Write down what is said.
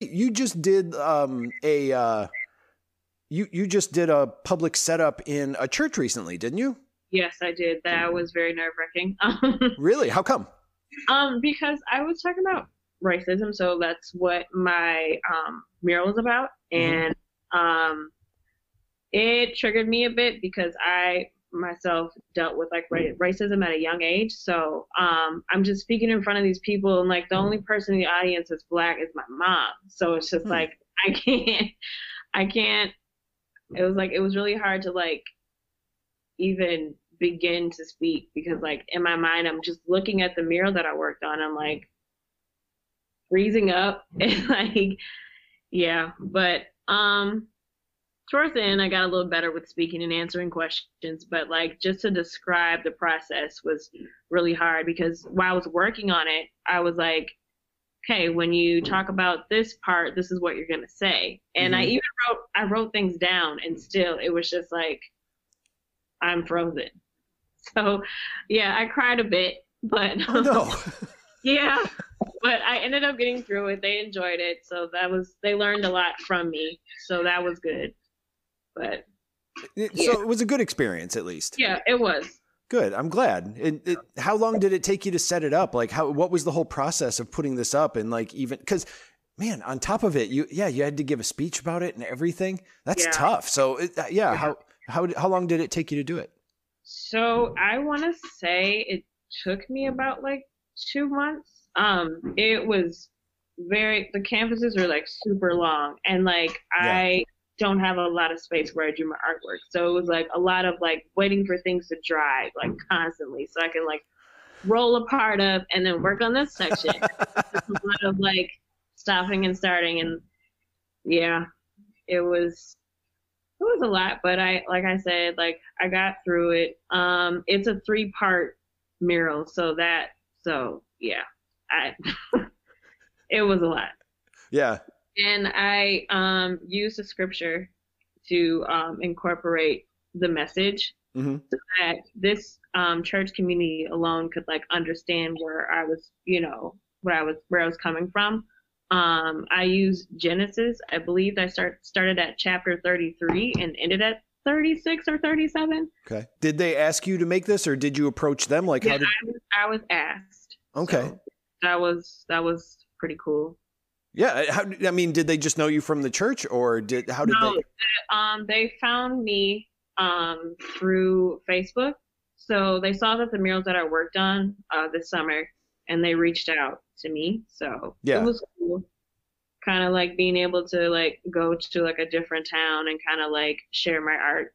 You just did you just did a public setup in a church recently, didn't you? Yes, I did. That was very nerve-wracking. Really? How come? Because I was talking about racism, so that's what my mural is about, and it triggered me a bit because I myself dealt with like racism at a young age. So I'm just speaking in front of these people, and like the only person in the audience that's black is my mom. So it's just like I can't. It was like it was really hard to like even begin to speak because like in my mind I'm just looking at the mural that I worked on. I'm like freezing up and like yeah, but towards the end, I got a little better with speaking and answering questions, but like just to describe the process was really hard because while I was working on it, I was like, okay, when you talk about this part, this is what you're going to say. And I even wrote things down, and still it was just like, I'm frozen. So yeah, I cried a bit, but oh, no. Yeah, but I ended up getting through it. They enjoyed it. So that was, they learned a lot from me. So that was good. But yeah. So it was a good experience, at least. Yeah, it was. Good. I'm glad. How long did it take you to set it up? Like, what was the whole process of putting this up? And like, even because, man, on top of it, you had to give a speech about it and everything. That's tough. So How long did it take you to do it? So I want to say it took me about like 2 months. It was the canvases were like super long, and like I don't have a lot of space where I do my artwork. So it was like a lot of like waiting for things to dry, like constantly. So I can like roll a part up and then work on this section. It's a lot of like stopping and starting, and yeah, it was a lot, but I got through it. It's a 3-part mural. So yeah, it was a lot. Yeah. And I used a scripture to incorporate the message so that this church community alone could like understand where I was, you know, where I was coming from. I used Genesis. I believe I started at chapter 33 and ended at 36 or 37. Okay. Did they ask you to make this, or did you approach them? Like, yeah, how did I was asked? Okay. So that was pretty cool. Yeah, I mean, did they just know you from the church, or they? They found me through Facebook, so they saw that the murals that I worked on this summer, and they reached out to me. So it was cool, kind of like being able to like go to like a different town and kind of like share my art